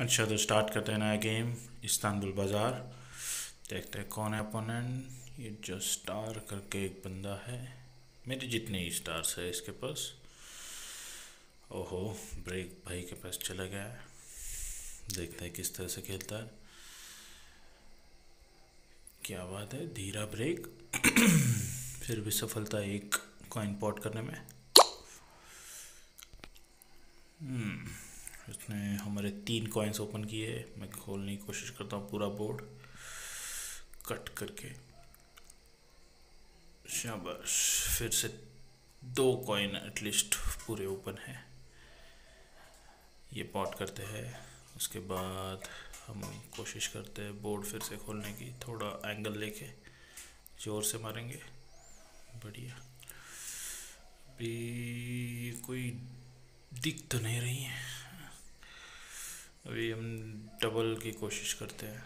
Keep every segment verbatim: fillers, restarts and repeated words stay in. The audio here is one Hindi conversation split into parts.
अच्छा तो स्टार्ट करते हैं नया गेम इस्तांबुल बाज़ार। देखते हैं कौन है अपोनेंट। ये जो स्टार करके एक बंदा है, मेरे जितने ही स्टार्स है इसके पास। ओहो, ब्रेक भाई के पास चला गया है। देखते हैं किस तरह से खेलता है। क्या बात है, धीरा ब्रेक। फिर भी सफलता एक कॉइन पॉट करने में। हम्म उसने हमारे तीन कॉइन्स ओपन किए। मैं खोलने की कोशिश करता हूँ पूरा बोर्ड कट करके। शाबाश, फिर से दो कॉइन एटलीस्ट पूरे ओपन हैं। ये पॉट करते हैं, उसके बाद हम कोशिश करते हैं बोर्ड फिर से खोलने की। थोड़ा एंगल लेके जोर से मारेंगे। बढ़िया, अभी कोई दिख तो नहीं रही है। अभी हम डबल की कोशिश करते हैं,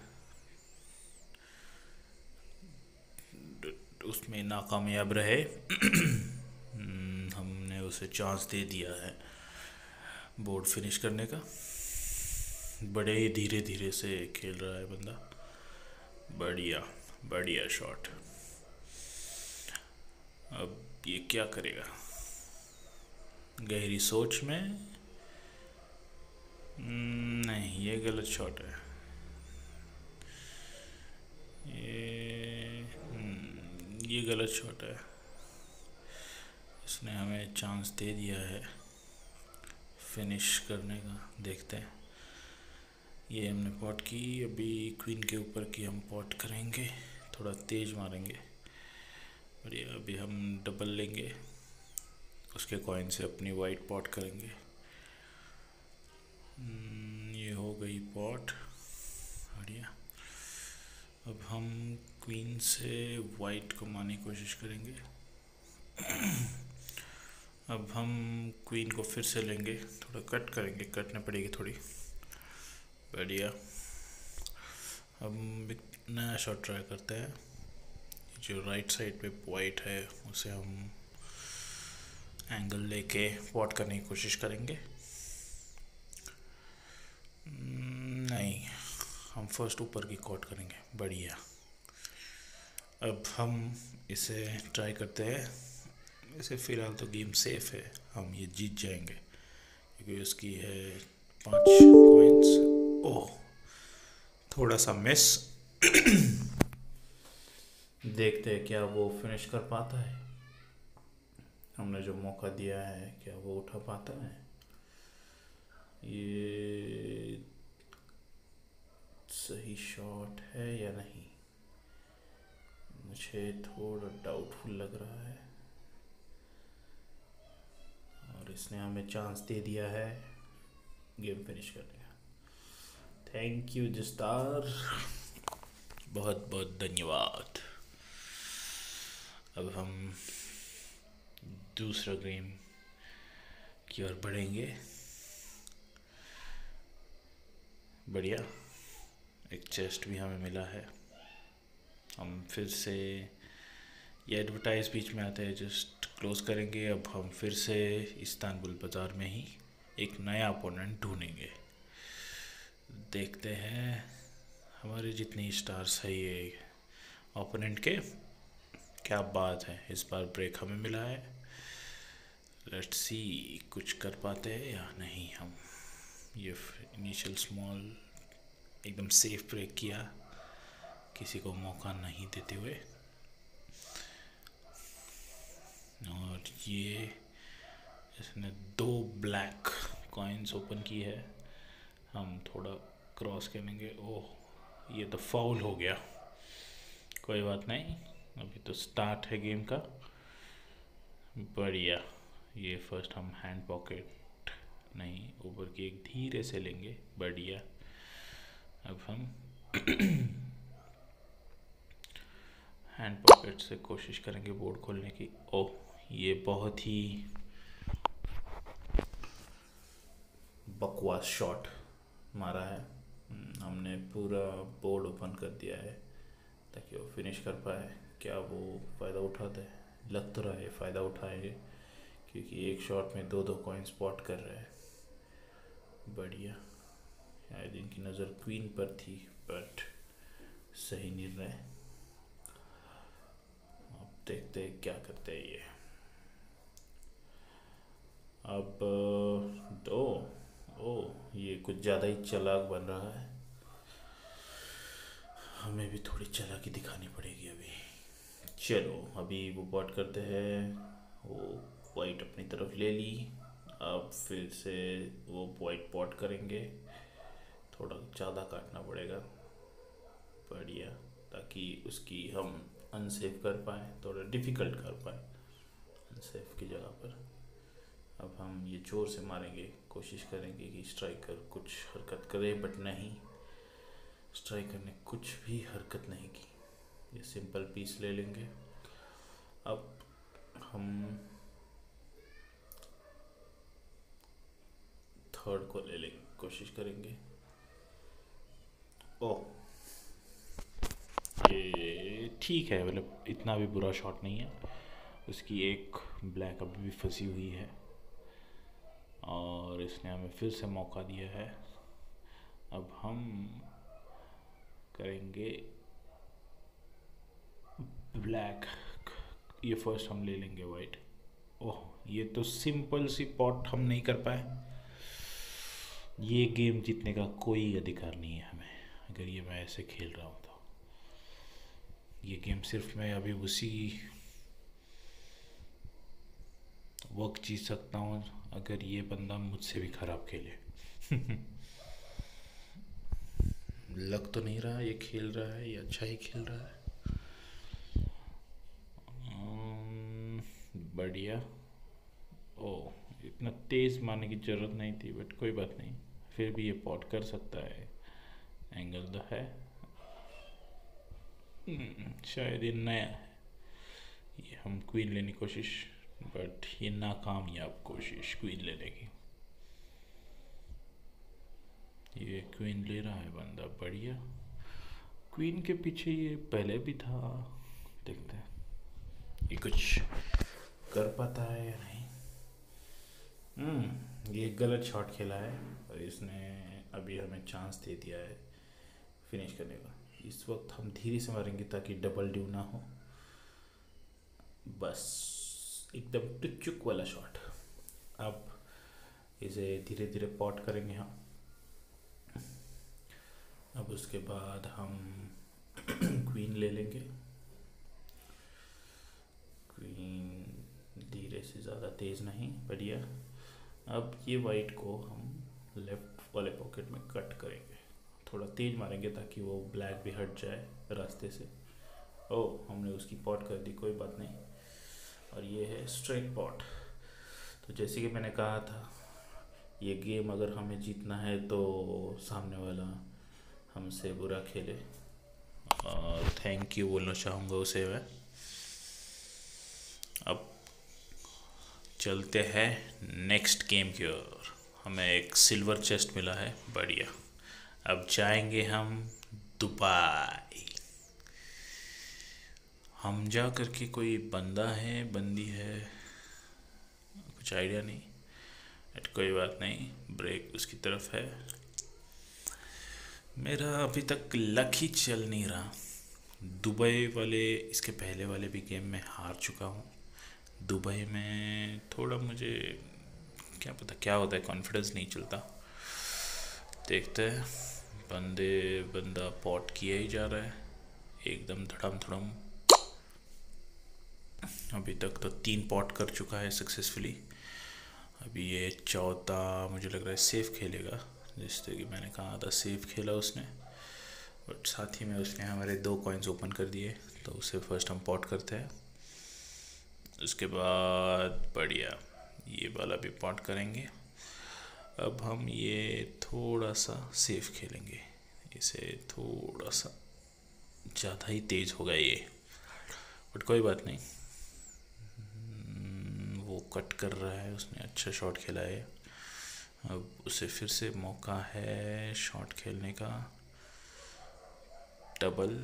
उसमें नाकामयाब रहे। हमने उसे चांस दे दिया है बोर्ड फिनिश करने का। बड़े ही धीरे धीरे से खेल रहा है बंदा। बढ़िया बढ़िया शॉट। अब ये क्या करेगा? गहरी सोच में। नहीं, ये गलत शॉट है। ये ये गलत शॉट है। इसने हमें चांस दे दिया है फिनिश करने का। देखते हैं, ये हमने पॉट की। अभी क्वीन के ऊपर की हम पॉट करेंगे, थोड़ा तेज मारेंगे। और ये अभी हम डबल लेंगे, उसके कॉइन से अपनी वाइट पॉट करेंगे। ये हो गई पॉट। बढ़िया, अब हम क्वीन से वाइट को मारने की कोशिश करेंगे। अब हम क्वीन को फिर से लेंगे, थोड़ा कट करेंगे, कटने पड़ेगी थोड़ी। बढ़िया, अब नया शॉट ट्राई करते हैं। जो राइट साइड पे वाइट है उसे हम एंगल लेके पॉट करने की कोशिश करेंगे। नहीं, हम फर्स्ट ऊपर की कॉट करेंगे। बढ़िया, अब हम इसे ट्राई करते हैं। इसे फ़िलहाल तो गेम सेफ है, हम ये जीत जाएंगे क्योंकि उसकी है पाँच पॉइंट्स। ओह, थोड़ा सा मिस। देखते हैं क्या वो फिनिश कर पाता है। हमने जो मौका दिया है क्या वो उठा पाता है? ये सही शॉट है या नहीं, मुझे थोड़ा डाउटफुल लग रहा है। और इसने हमें चांस दे दिया है गेम फिनिश करने का। थैंक यू जस्तार, बहुत बहुत धन्यवाद। अब हम दूसरा गेम की ओर बढ़ेंगे। बढ़िया, एक चेस्ट भी हमें मिला है। हम फिर से ये एडवर्टाइज बीच में आते हैं, जस्ट क्लोज करेंगे। अब हम फिर से इस्तांबुल बाज़ार में ही एक नया अपोनेंट ढूंढेंगे। देखते हैं हमारे जितनी स्टार्स है ये अपोनेंट के। क्या बात है, इस बार ब्रेक हमें मिला है। लेट्स सी, कुछ कर पाते हैं या नहीं। हम ये इनिशियल स्मॉल एकदम सेफ ब्रेक किया, किसी को मौका नहीं देते हुए। और ये इसने दो ब्लैक कॉइन्स ओपन की है। हम थोड़ा क्रॉस करेंगे। ओह, ये तो फाउल हो गया। कोई बात नहीं, अभी तो स्टार्ट है गेम का। बढ़िया, ये फर्स्ट हम हैंड पॉकेट नहीं, ऊपर की एक धीरे से लेंगे। बढ़िया, अब हम हैंड पॉकेट से कोशिश करेंगे बोर्ड खोलने की। ओह, ये बहुत ही बकवास शॉट मारा है। हमने पूरा बोर्ड ओपन कर दिया है ताकि वो फिनिश कर पाए। क्या वो फ़ायदा उठाते हैं? लग तो रहा है फ़ायदा उठाएंगे, क्योंकि एक शॉट में दो दो कॉइन्स पॉट कर रहे हैं। बढ़िया, शायद इनकी नज़र क्वीन पर थी, बट सही निर्णय। अब देखते हैं क्या करते हैं ये। अब दो ओ ये कुछ ज़्यादा ही चालाक बन रहा है, हमें भी थोड़ी चालाकी दिखानी पड़ेगी अभी। चलो अभी वो पॉट करते हैं, वो वाइट अपनी तरफ ले ली। अब फिर से वो वाइट पॉट करेंगे, थोड़ा ज़्यादा काटना पड़ेगा, बढ़िया, ताकि उसकी हम अनसेफ कर पाएँ, थोड़ा डिफ़िकल्ट कर पाएँ अनसेफ की जगह पर। अब हम ये जोर से मारेंगे, कोशिश करेंगे कि स्ट्राइकर कुछ हरकत करे, बट नहीं, स्ट्राइकर ने कुछ भी हरकत नहीं की। ये सिंपल पीस ले लेंगे। अब हम थर्ड को ले लेंगे, कोशिश करेंगे। ओ ये ठीक है, मतलब इतना भी बुरा शॉट नहीं है। उसकी एक ब्लैक अभी भी फंसी हुई है और इसने हमें फिर से मौका दिया है। अब हम करेंगे ब्लैक, ये फर्स्ट हम ले लेंगे वाइट। ओह ये तो सिंपल सी पॉट हम नहीं कर पाए। ये गेम जीतने का कोई अधिकार नहीं है हमें, अगर ये मैं ऐसे खेल रहा हूँ तो। ये गेम सिर्फ मैं अभी उसी वक्त जीत सकता हूँ अगर ये बंदा मुझसे भी खराब खेले। लग तो नहीं रहा ये खेल रहा है, ये अच्छा ही खेल रहा है, बढ़िया। ओ इतना तेज़ मारने की ज़रूरत नहीं थी, बट कोई बात नहीं, फिर भी ये पॉट कर सकता है, एंगल तो है, शायद ये नया है। ये हम क्वीन लेने की कोशिश, बट ये नाकामयाब कोशिश क्वीन लेने की। ये क्वीन ले रहा है बंदा, बढ़िया। क्वीन के पीछे ये पहले भी था, देखते हैं ये कुछ कर पाता है या नहीं। हम्म ये गलत शॉट खेला है और इसने अभी हमें चांस दे दिया है फिनिश करने का। इस वक्त हम धीरे से मारेंगे ताकि डबल ड्यू ना हो, बस एकदम टुचुक वाला शॉट। अब इसे धीरे धीरे पॉट करेंगे हम। अब उसके बाद हम क्वीन ले लेंगे। क्वीन धीरे से, ज़्यादा तेज़ नहीं, बढ़िया। अब ये वाइट को हम लेफ्ट वाले पॉकेट में कट करेंगे, थोड़ा तेज़ मारेंगे ताकि वो ब्लैक भी हट जाए रास्ते से। ओ हमने उसकी पॉट कर दी, कोई बात नहीं। और ये है स्ट्रेट पॉट। तो जैसे कि मैंने कहा था, ये गेम अगर हमें जीतना है तो सामने वाला हमसे बुरा खेले, और थैंक यू बोलना चाहूँगा उसे मैं। अब चलते हैं नेक्स्ट गेम की ओर। हमें एक सिल्वर चेस्ट मिला है, बढ़िया। अब जाएंगे हम दुबई। हमजा करके कोई बंदा है, बंदी है, कुछ आइडिया नहीं, बट कोई बात नहीं, ब्रेक उसकी तरफ है। मेरा अभी तक लक ही चल नहीं रहा। दुबई वाले, इसके पहले वाले भी गेम में हार चुका हूँ। दुबई में थोड़ा मुझे क्या पता क्या होता है, कॉन्फिडेंस नहीं चलता। देखते हैं, बंदे बंदा पॉट किया ही जा रहा है एकदम धड़म धड़म। अभी तक तो तीन पॉट कर चुका है सक्सेसफुली। अभी ये चौथा मुझे लग रहा है सेफ खेलेगा, जिससे कि मैंने कहा था सेफ खेला उसने, बट साथ ही में उसने हमारे दो कॉइन्स ओपन कर दिए, तो उसे फर्स्ट हम पॉट करते हैं। उसके बाद बढ़िया ये वाला भी पॉट करेंगे। अब हम ये थोड़ा सा सेफ खेलेंगे, इसे थोड़ा सा ज़्यादा ही तेज़ होगा ये, बट कोई बात नहीं। वो कट कर रहा है, उसने अच्छा शॉट खेला है। अब उसे फिर से मौका है शॉट खेलने का, डबल,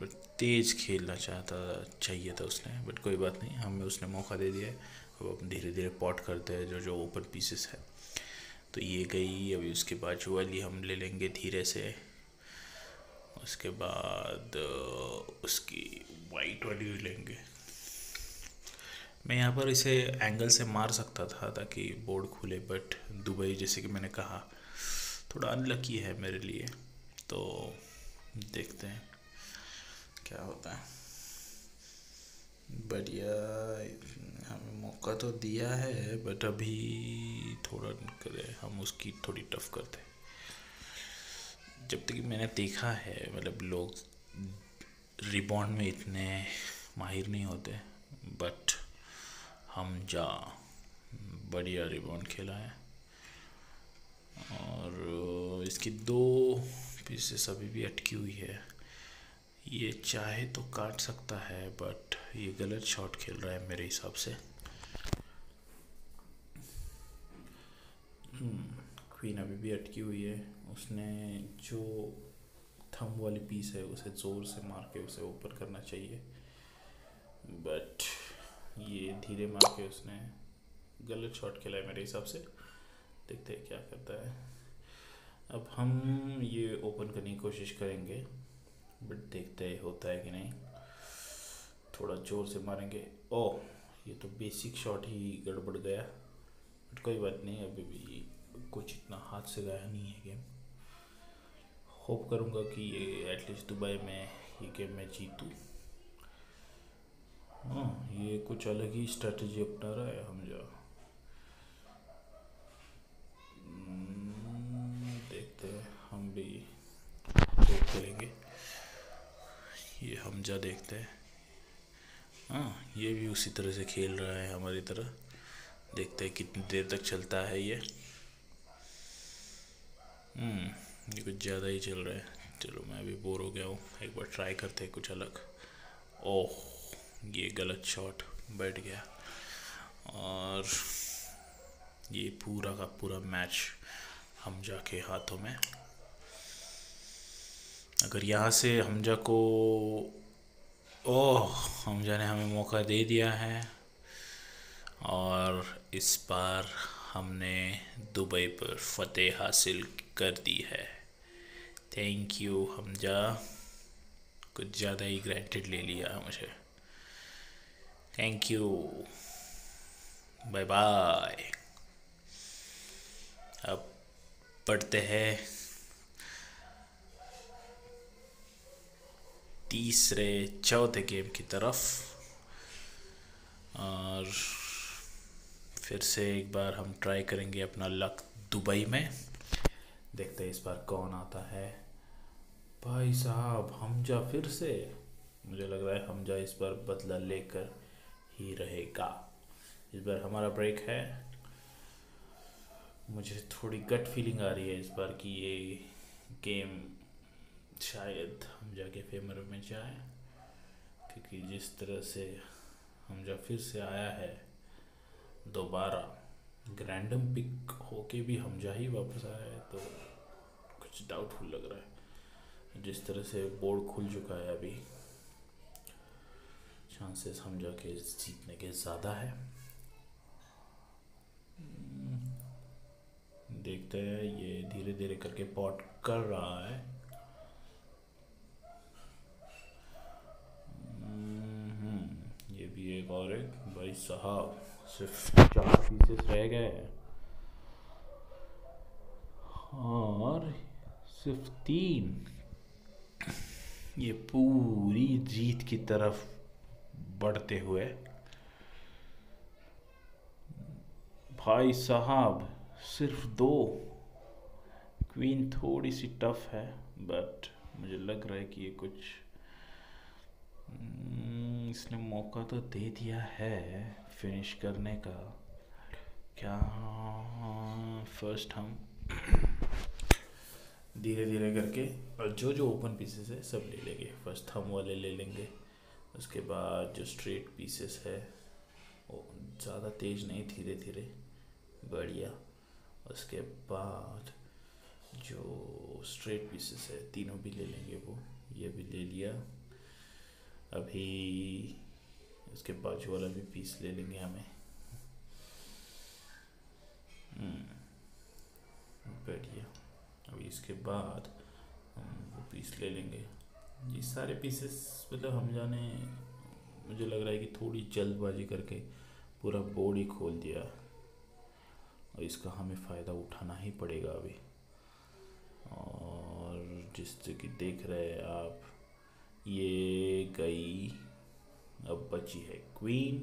बट तेज़ खेलना चाहता चाहिए था उसने, बट कोई बात नहीं, हमें उसने मौका दे दिया है। अब हम धीरे धीरे पॉट करते हैं जो जो ओपन पीसेस है। तो ये गई। अभी उसके बाजू वाली हम ले लेंगे धीरे से, उसके बाद उसकी वाइट वाली लेंगे। मैं यहाँ पर इसे एंगल से मार सकता था ताकि बोर्ड खुले, बट दुबई जैसे कि मैंने कहा थोड़ा अनलकी है मेरे लिए, तो देखते हैं क्या होता है। बढ़िया, हमें मौका तो दिया है बट अभी थोड़ा करें, हम उसकी थोड़ी टफ करते हैं। जब तक मैंने देखा है मतलब लोग रिबॉन्ड में इतने माहिर नहीं होते, बट हम जा बढ़िया रिबॉन्ड खेला है। और इसकी दो पीसेस अभी भी अटकी हुई है, ये चाहे तो काट सकता है बट ये गलत शॉट खेल रहा है मेरे हिसाब से। क्वीन अभी भी अटकी हुई है, उसने जो थंब वाली पीस है उसे ज़ोर से मार के उसे ऊपर करना चाहिए, बट ये धीरे मार के उसने गलत शॉट खेला है मेरे हिसाब से। देखते हैं क्या करता है। अब हम ये ओपन करने की कोशिश करेंगे बट देखते हैं होता है कि नहीं। थोड़ा ज़ोर से मारेंगे। ओ, ये तो बेसिक शॉट ही गड़बड़ गया, बट कोई बात नहीं, अभी भी कुछ इतना हाथ से गया नहीं है गेम। होप करूँगा कि ये एटलीस्ट दुबई में ये गेम मैं जीतूँ। हाँ, ये कुछ अलग ही स्ट्रेटजी अपना रहा है हम जा। देखते हैं, हम भी होप करेंगे। ये हम जा देखते हैं। हाँ, ये भी उसी तरह से खेल रहा है हमारी तरह। देखते हैं कितनी देर तक चलता है ये। हम्म ये कुछ ज़्यादा ही चल रहा है। चलो मैं अभी बोर हो गया हूँ, एक बार ट्राई करते हैं कुछ अलग। ओह, ये गलत शॉट बैठ गया और ये पूरा का पूरा मैच हमजा के हाथों में। अगर यहाँ से हमजा को, ओह, हमजा ने हमें मौका दे दिया है और इस बार हमने दुबई पर फतेह हासिल कर दी है। थैंक यू हमजा, कुछ ज़्यादा ही ग्रांटेड ले लिया मुझे। Thank you, bye bye. अब पढ़ते हैं तीसरे चौथे गेम की तरफ और फिर से एक बार हम ट्राई करेंगे अपना लक दुबई में। देखते हैं इस बार कौन आता है। भाई साहब, हमजा फिर से, मुझे लग रहा है हमजा इस बार बदला लेकर ही रहेगा। इस बार हमारा ब्रेक है। मुझे थोड़ी गट फीलिंग आ रही है इस बार कि ये गेम शायद हमजा के फेवर में जाए, क्योंकि जिस तरह से हमजा फिर से आया है दोबारा, रैंडम पिक होके भी हमजा ही वापस आया है, तो कुछ डाउटफुल लग रहा है। जिस तरह से बोर्ड खुल चुका है अभी चांसेस हमजा के जीतने के ज़्यादा है। देखते हैं, ये धीरे धीरे करके पॉट कर रहा है। ये भी एक और एक। भाई साहब, सिर्फ चार पीसेस रह गए हैं और सिर्फ तीन। ये पूरी जीत की तरफ बढ़ते हुए। भाई साहब, सिर्फ दो। क्वीन थोड़ी सी टफ है बट मुझे लग रहा है कि ये कुछ, इसने मौका तो दे दिया है फिनिश करने का। क्या फर्स्ट हम धीरे धीरे करके और जो जो ओपन पीसेस है सब ले लेंगे। फर्स्ट हम वाले ले लेंगे, उसके बाद जो स्ट्रेट पीसेस है वो ज़्यादा तेज नहीं, धीरे धीरे बढ़िया। उसके बाद जो स्ट्रेट पीसेस है तीनों भी ले लेंगे वो। ये भी ले लिया। अभी उसके बाजू वाला भी पीस ले लेंगे हमें। बैठ गया। अभी इसके बाद हम वो पीस ले लेंगे। ये सारे पीसेस मतलब हम जाने, मुझे लग रहा है कि थोड़ी जल्दबाजी करके पूरा बोर्ड ही खोल दिया और इसका हमें फ़ायदा उठाना ही पड़ेगा अभी। और जिससे कि देख रहे हैं आप, ये गई, अब बची है क्वीन।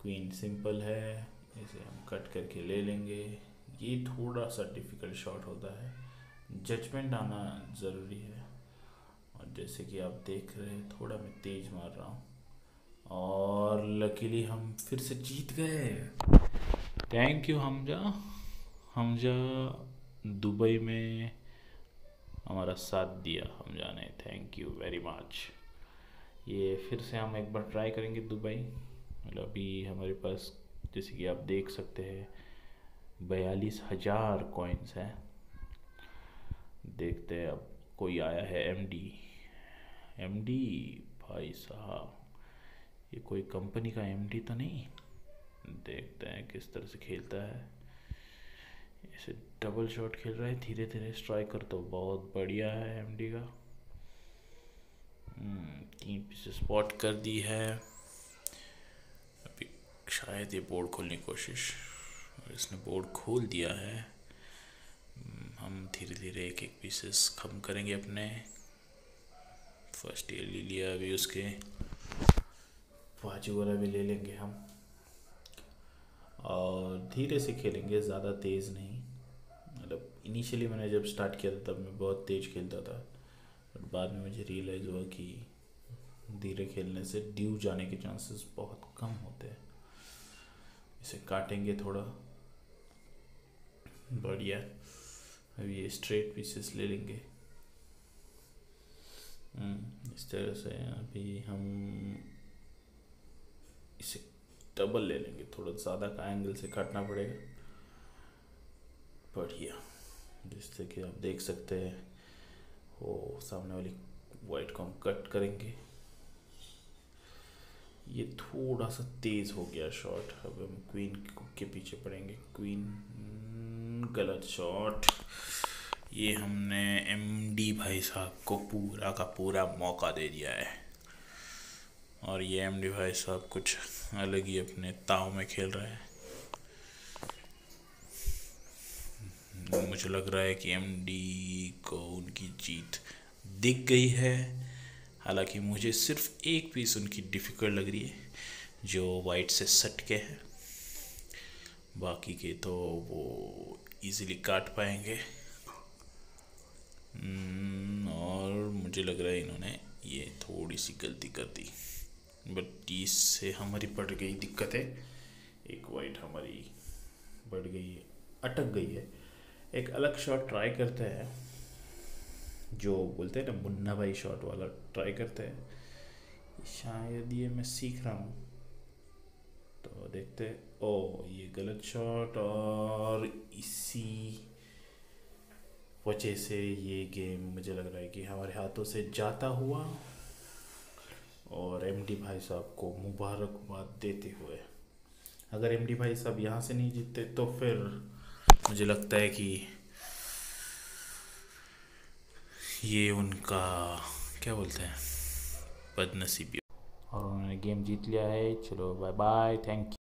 क्वीन सिंपल है, इसे हम कट करके ले लेंगे। ये थोड़ा सा डिफ़िकल्ट शॉट होता है, जजमेंट आना ज़रूरी है। और जैसे कि आप देख रहे हैं, थोड़ा मैं तेज़ मार रहा हूँ और लकीली हम फिर से जीत गए। Thank you Hamza. Hamza Dubai में हमारा साथ दिया हमजा ने, थैंक यू वेरी मच। ये फिर से हम एक बार ट्राई करेंगे दुबई। मतलब अभी हमारे पास जैसे कि आप देख सकते हैं बयालीस हज़ार कॉइन्स हैं। देखते हैं अब कोई आया है। एमडी एमडी भाई साहब, ये कोई कंपनी का एमडी तो नहीं? देखते हैं किस तरह से खेलता है। इसे डबल शॉट खेल रहा है, धीरे धीरे स्ट्राइकर तो बहुत बढ़िया है एमडी का। तीन पीछे स्पॉट कर दी है। अभी शायद ये बोर्ड खोलने की कोशिश, और इसने बोर्ड खोल दिया है। हम धीरे धीरे एक एक पीसेस खम करेंगे अपने। फर्स्ट ये ले लिया, अभी उसके बाजू वाला भी ले लेंगे हम और धीरे से खेलेंगे, ज़्यादा तेज़ नहीं। मतलब इनिशियली मैंने जब स्टार्ट किया था तब मैं बहुत तेज़ खेलता था, बट बाद में मुझे रियलाइज़ हुआ कि धीरे खेलने से ड्यू जाने के चांसेस बहुत कम होते हैं। इसे काटेंगे थोड़ा, बढ़िया। अब ये स्ट्रेट पीसेस ले लेंगे इस तरह से। अभी हम इसे डबल ले लेंगे, थोड़ा ज़्यादा का एंगल से काटना पड़ेगा। बढ़िया, जिससे कि आप देख सकते हैं वो सामने वाली वाइट को हम कट करेंगे। ये थोड़ा सा तेज़ हो गया शॉट। अब हम क्वीन के पीछे पड़ेंगे। क्वीन गलत शॉट। ये हमने एमडी भाई साहब को पूरा का पूरा मौका दे दिया है, और ये एमडी भाई साहब कुछ अलग ही अपने ताव में खेल रहे हैं। मुझे लग रहा है कि एमडी को उनकी जीत दिख गई है। हालांकि मुझे सिर्फ एक पीस उनकी डिफ़िकल्ट लग रही है जो वाइट से सट के है, बाकी के तो वो इजीली काट पाएंगे। और मुझे लग रहा है इन्होंने ये थोड़ी सी गलती कर दी, बट इससे हमारी बढ़ गई दिक्कत है। एक वाइट हमारी बढ़ गई है, अटक गई है। एक अलग शॉट ट्राई करते हैं, जो बोलते हैं ना मुन्ना भाई शॉट वाला ट्राई करते हैं। शायद ये मैं सीख रहा हूँ, तो देखते हैं। ओ, ये गलत शॉट, और इसी वजह से ये गेम मुझे लग रहा है कि हमारे हाथों से जाता हुआ। और एमडी भाई साहब को मुबारकबाद देते हुए, अगर एमडी भाई साहब यहाँ से नहीं जीतते तो फिर मुझे लगता है कि ये उनका क्या बोलते हैं, बदनसीबी, और उन्होंने गेम जीत लिया है। चलो बाय बाय, थैंक यू।